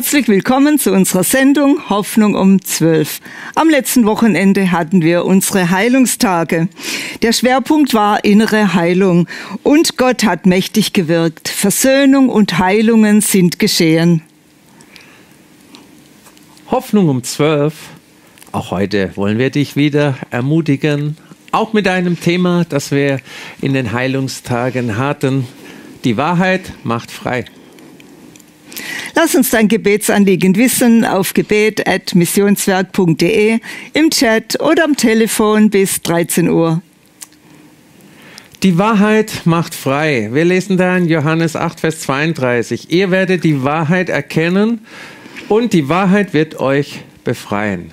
Herzlich willkommen zu unserer Sendung Hoffnung um 12. Am letzten Wochenende hatten wir unsere Heilungstage. Der Schwerpunkt war innere Heilung und Gott hat mächtig gewirkt. Versöhnung und Heilungen sind geschehen. Hoffnung um 12. Auch heute wollen wir dich wieder ermutigen, auch mit einem Thema, das wir in den Heilungstagen hatten. Die Wahrheit macht frei. Lass uns dein Gebetsanliegen wissen auf gebet@missionswerk.de, im Chat oder am Telefon bis 13 Uhr. Die Wahrheit macht frei. Wir lesen da in Johannes 8, Vers 32. Ihr werdet die Wahrheit erkennen und die Wahrheit wird euch befreien.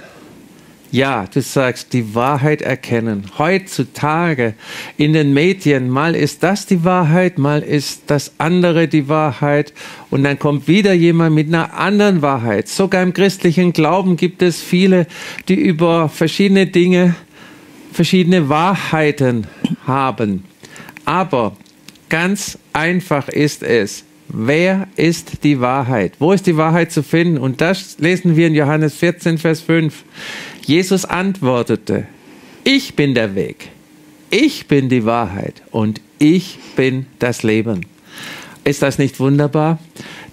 Ja, du sagst, die Wahrheit erkennen. Heutzutage in den Medien, mal ist das die Wahrheit, mal ist das andere die Wahrheit. Und dann kommt wieder jemand mit einer anderen Wahrheit. Sogar im christlichen Glauben gibt es viele, die über verschiedene Dinge, verschiedene Wahrheiten haben. Aber ganz einfach ist es. Wer ist die Wahrheit? Wo ist die Wahrheit zu finden? Und das lesen wir in Johannes 14, Vers 5. Jesus antwortete, ich bin der Weg, ich bin die Wahrheit und ich bin das Leben. Ist das nicht wunderbar?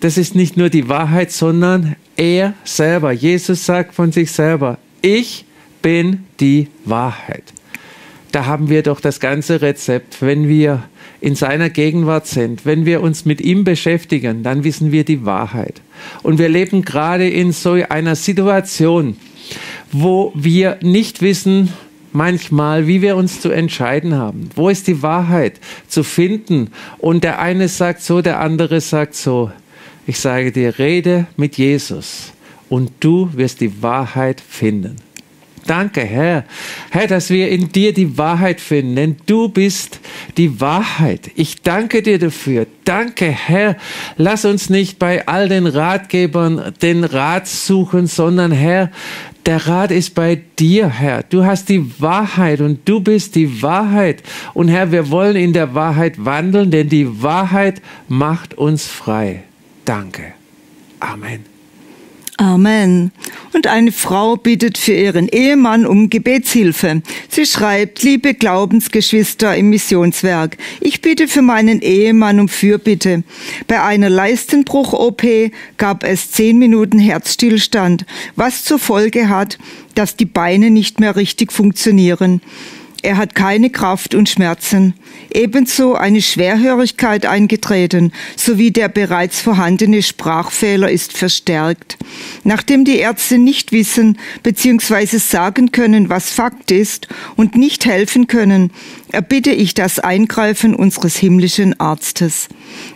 Das ist nicht nur die Wahrheit, sondern er selber. Jesus sagt von sich selber, ich bin die Wahrheit. Da haben wir doch das ganze Rezept. Wenn wir in seiner Gegenwart sind, wenn wir uns mit ihm beschäftigen, dann wissen wir die Wahrheit. Und wir leben gerade in so einer Situation, wo wir nicht wissen, manchmal, wie wir uns zu entscheiden haben. Wo ist die Wahrheit zu finden? Und der eine sagt so, der andere sagt so. Ich sage dir, rede mit Jesus und du wirst die Wahrheit finden. Danke, Herr. Herr, dass wir in dir die Wahrheit finden, denn du bist die Wahrheit. Ich danke dir dafür. Danke, Herr. Lass uns nicht bei all den Ratgebern den Rat suchen, sondern, Herr, der Rat ist bei dir, Herr. Du hast die Wahrheit und du bist die Wahrheit. Und Herr, wir wollen in der Wahrheit wandeln, denn die Wahrheit macht uns frei. Danke. Amen. Amen. Und eine Frau bittet für ihren Ehemann um Gebetshilfe. Sie schreibt, liebe Glaubensgeschwister im Missionswerk, ich bitte für meinen Ehemann um Fürbitte. Bei einer Leistenbruch-OP gab es 10 Minuten Herzstillstand, was zur Folge hat, dass die Beine nicht mehr richtig funktionieren. Er hat keine Kraft und Schmerzen. Ebenso eine Schwerhörigkeit eingetreten, sowie der bereits vorhandene Sprachfehler ist verstärkt. Nachdem die Ärzte nicht wissen bzw. sagen können, was Fakt ist und nicht helfen können, erbitte ich das Eingreifen unseres himmlischen Arztes.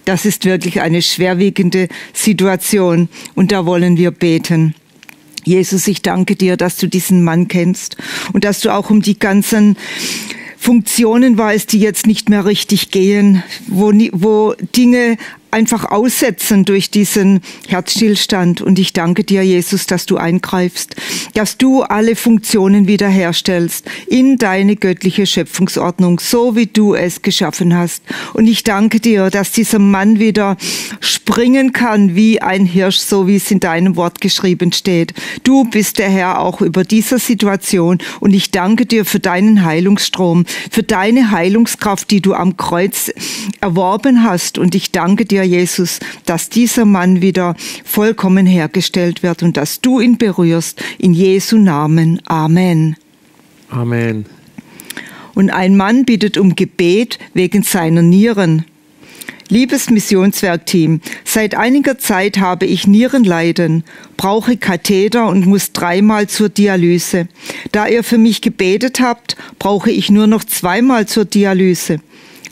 Das ist wirklich eine schwerwiegende Situation und da wollen wir beten. Jesus, ich danke dir, dass du diesen Mann kennst und dass du auch um die ganzen Funktionen weißt, die jetzt nicht mehr richtig gehen, wo Dinge einfach aussetzen durch diesen Herzstillstand. Und ich danke dir, Jesus, dass du eingreifst, dass du alle Funktionen wiederherstellst in deine göttliche Schöpfungsordnung, so wie du es geschaffen hast. Und ich danke dir, dass dieser Mann wieder springen kann wie ein Hirsch, so wie es in deinem Wort geschrieben steht. Du bist der Herr auch über dieser Situation und ich danke dir für deinen Heilungsstrom, für deine Heilungskraft, die du am Kreuz erworben hast. Und ich danke dir, Jesus, dass dieser Mann wieder vollkommen hergestellt wird und dass du ihn berührst. In Jesu Namen. Amen. Amen. Und ein Mann bittet um Gebet wegen seiner Nieren. Liebes Missionswerk-Team, seit einiger Zeit habe ich Nierenleiden, brauche Katheter und muss 3-mal zur Dialyse. Da ihr für mich gebetet habt, brauche ich nur noch 2-mal zur Dialyse.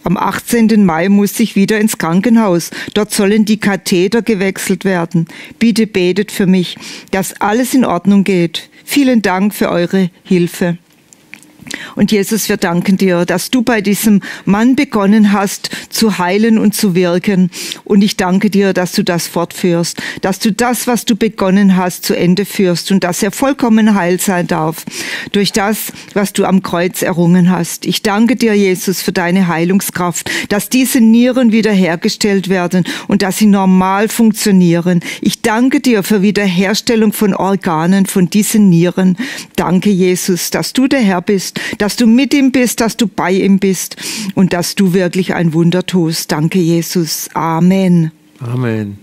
Am 18. Mai muss ich wieder ins Krankenhaus. Dort sollen die Katheter gewechselt werden. Bitte betet für mich, dass alles in Ordnung geht. Vielen Dank für eure Hilfe. Und Jesus, wir danken dir, dass du bei diesem Mann begonnen hast, zu heilen und zu wirken. Und ich danke dir, dass du das fortführst, dass du das, was du begonnen hast, zu Ende führst und dass er vollkommen heil sein darf durch das, was du am Kreuz errungen hast. Ich danke dir, Jesus, für deine Heilungskraft, dass diese Nieren wiederhergestellt werden und dass sie normal funktionieren. Ich danke dir für Wiederherstellung von Organen, von diesen Nieren. Danke, Jesus, dass du der Herr bist, dass du mit ihm bist, dass du bei ihm bist und dass du wirklich ein Wunder tust. Danke, Jesus. Amen. Amen.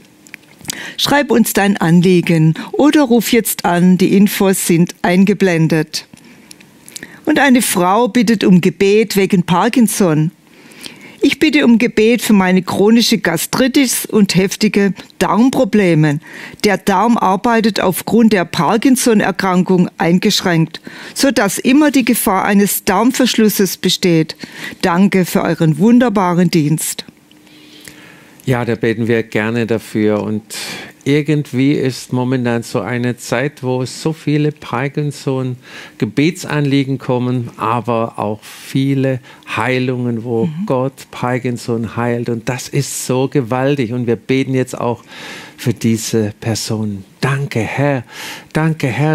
Schreib uns dein Anliegen oder ruf jetzt an, die Infos sind eingeblendet. Und eine Frau bittet um Gebet wegen Parkinson. Ich bitte um Gebet für meine chronische Gastritis und heftige Darmprobleme. Der Darm arbeitet aufgrund der Parkinson-Erkrankung eingeschränkt, sodass immer die Gefahr eines Darmverschlusses besteht. Danke für euren wunderbaren Dienst. Ja, da beten wir gerne dafür. Und irgendwie ist momentan so eine Zeit, wo so viele Parkinson-Gebetsanliegen kommen, aber auch viele Heilungen, wo Gott Parkinson heilt. Und das ist so gewaltig. Und wir beten jetzt auch für diese Person. Danke, Herr,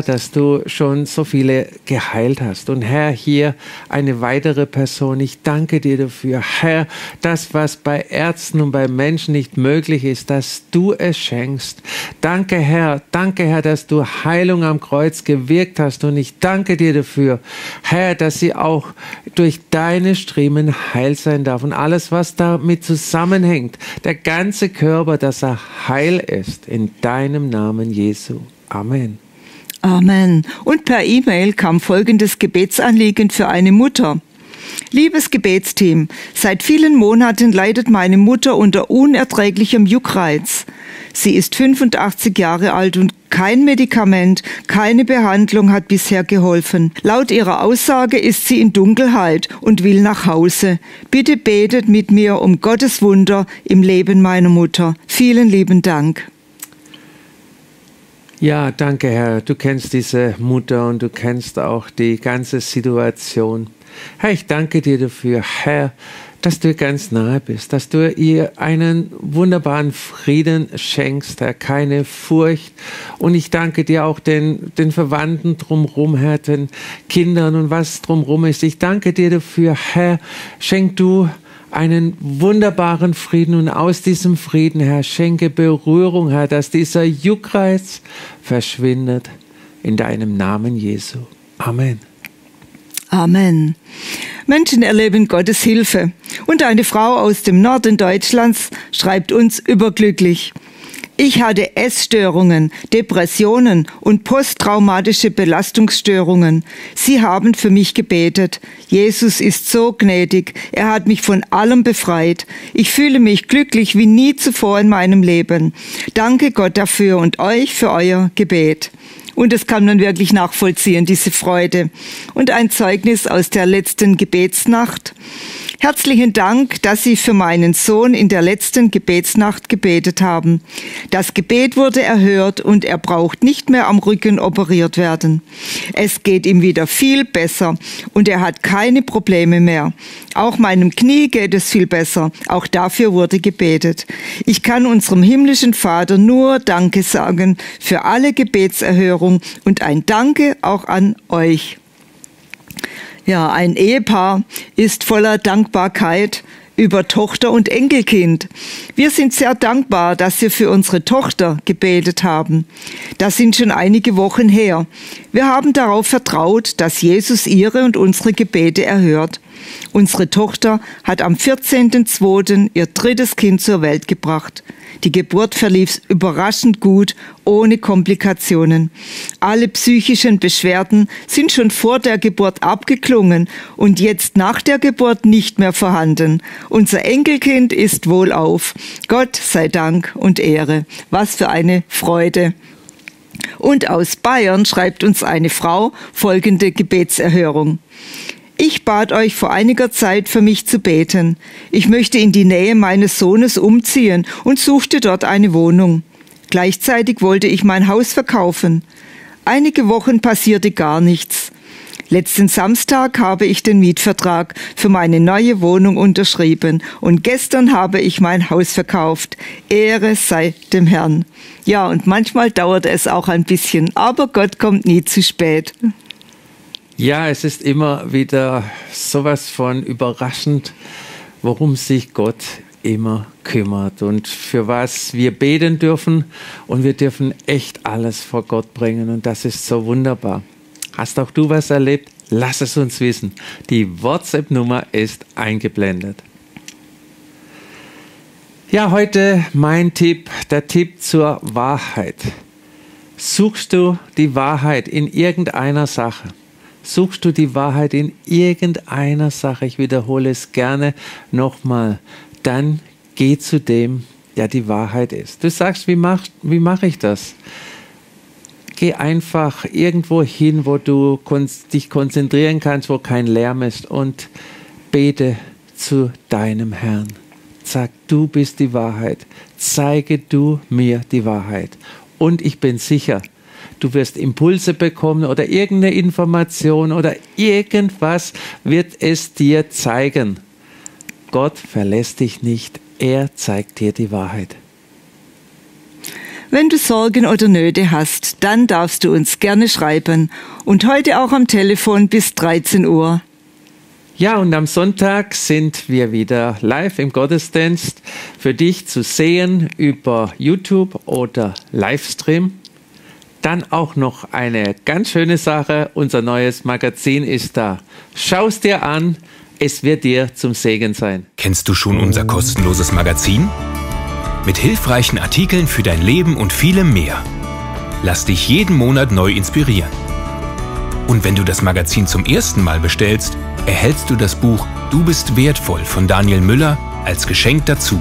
dass du schon so viele geheilt hast. Und Herr, hier eine weitere Person, ich danke dir dafür. Herr, das, was bei Ärzten und bei Menschen nicht möglich ist, dass du es schenkst. Danke, Herr, dass du Heilung am Kreuz gewirkt hast. Und ich danke dir dafür, Herr, dass sie auch durch deine Striemen heil sein darf. Und alles, was damit zusammenhängt, der ganze Körper, dass er heil ist, in deinem Namen, Jesu. Amen. Amen. Und per E-Mail kam folgendes Gebetsanliegen für eine Mutter. Liebes Gebetsteam, seit vielen Monaten leidet meine Mutter unter unerträglichem Juckreiz. Sie ist 85 Jahre alt und kein Medikament, keine Behandlung hat bisher geholfen. Laut ihrer Aussage ist sie in Dunkelheit und will nach Hause. Bitte betet mit mir um Gottes Wunder im Leben meiner Mutter. Vielen lieben Dank. Ja, danke, Herr. Du kennst diese Mutter und du kennst auch die ganze Situation. Herr, ich danke dir dafür, Herr, dass du ganz nahe bist, dass du ihr einen wunderbaren Frieden schenkst, Herr, keine Furcht. Und ich danke dir auch den Verwandten drumherum, Herr, den Kindern und was drumherum ist. Ich danke dir dafür, Herr, schenk du einen wunderbaren Frieden und aus diesem Frieden, Herr, schenke Berührung, Herr, dass dieser Juckreiz verschwindet in deinem Namen Jesu. Amen. Amen. Menschen erleben Gottes Hilfe. Und eine Frau aus dem Norden Deutschlands schreibt uns überglücklich. Ich hatte Essstörungen, Depressionen und posttraumatische Belastungsstörungen. Sie haben für mich gebetet. Jesus ist so gnädig. Er hat mich von allem befreit. Ich fühle mich glücklich wie nie zuvor in meinem Leben. Danke Gott dafür und euch für euer Gebet. Und das kann man wirklich nachvollziehen, diese Freude. Und ein Zeugnis aus der letzten Gebetsnacht. Herzlichen Dank, dass Sie für meinen Sohn in der letzten Gebetsnacht gebetet haben. Das Gebet wurde erhört und er braucht nicht mehr am Rücken operiert werden. Es geht ihm wieder viel besser und er hat keine Probleme mehr. Auch meinem Knie geht es viel besser. Auch dafür wurde gebetet. Ich kann unserem himmlischen Vater nur Danke sagen für alle Gebetserhörungen. Und ein Danke auch an euch. Ja, ein Ehepaar ist voller Dankbarkeit über Tochter und Enkelkind. Wir sind sehr dankbar, dass wir für unsere Tochter gebetet haben. Das sind schon einige Wochen her. Wir haben darauf vertraut, dass Jesus ihre und unsere Gebete erhört. Unsere Tochter hat am 14.02. ihr drittes Kind zur Welt gebracht. Die Geburt verlief überraschend gut, ohne Komplikationen. Alle psychischen Beschwerden sind schon vor der Geburt abgeklungen und jetzt nach der Geburt nicht mehr vorhanden. Unser Enkelkind ist wohlauf. Gott sei Dank und Ehre. Was für eine Freude. Und aus Bayern schreibt uns eine Frau folgende Gebetserhörung. Ich bat euch vor einiger Zeit für mich zu beten. Ich möchte in die Nähe meines Sohnes umziehen und suchte dort eine Wohnung. Gleichzeitig wollte ich mein Haus verkaufen. Einige Wochen passierte gar nichts. Letzten Samstag habe ich den Mietvertrag für meine neue Wohnung unterschrieben und gestern habe ich mein Haus verkauft. Ehre sei dem Herrn. Ja, und manchmal dauert es auch ein bisschen, aber Gott kommt nie zu spät. Ja, es ist immer wieder sowas von überraschend, worum sich Gott immer kümmert und für was wir beten dürfen. Und wir dürfen echt alles vor Gott bringen und das ist so wunderbar. Hast auch du was erlebt? Lass es uns wissen. Die WhatsApp-Nummer ist eingeblendet. Ja, heute mein Tipp, der Tipp zur Wahrheit. Suchst du die Wahrheit in irgendeiner Sache? Suchst du die Wahrheit in irgendeiner Sache, ich wiederhole es gerne nochmal, dann geh zu dem, der die Wahrheit ist. Du sagst, wie mache ich das? Geh einfach irgendwo hin, wo du dich konzentrieren kannst, wo kein Lärm ist und bete zu deinem Herrn. Sag, du bist die Wahrheit, zeige du mir die Wahrheit und ich bin sicher, du wirst Impulse bekommen oder irgendeine Information oder irgendwas wird es dir zeigen. Gott verlässt dich nicht, er zeigt dir die Wahrheit. Wenn du Sorgen oder Nöte hast, dann darfst du uns gerne schreiben. Und heute auch am Telefon bis 13 Uhr. Ja, und am Sonntag sind wir wieder live im Gottesdienst für dich zu sehen über YouTube oder Livestream. Dann auch noch eine ganz schöne Sache, unser neues Magazin ist da. Schau es dir an, es wird dir zum Segen sein. Kennst du schon unser kostenloses Magazin? Mit hilfreichen Artikeln für dein Leben und vielem mehr. Lass dich jeden Monat neu inspirieren. Und wenn du das Magazin zum ersten Mal bestellst, erhältst du das Buch Du bist wertvoll von Daniel Müller als Geschenk dazu.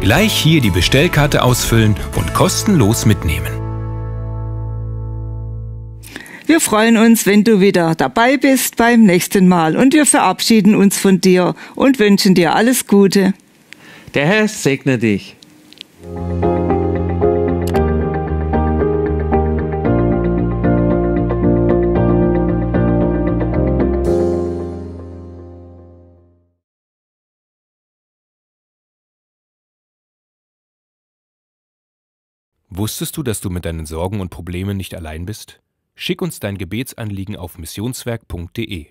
Gleich hier die Bestellkarte ausfüllen und kostenlos mitnehmen. Wir freuen uns, wenn du wieder dabei bist beim nächsten Mal und wir verabschieden uns von dir und wünschen dir alles Gute. Der Herr segne dich. Wusstest du, dass du mit deinen Sorgen und Problemen nicht allein bist? Schick uns dein Gebetsanliegen auf missionswerk.de.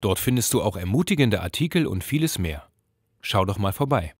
Dort findest du auch ermutigende Artikel und vieles mehr. Schau doch mal vorbei.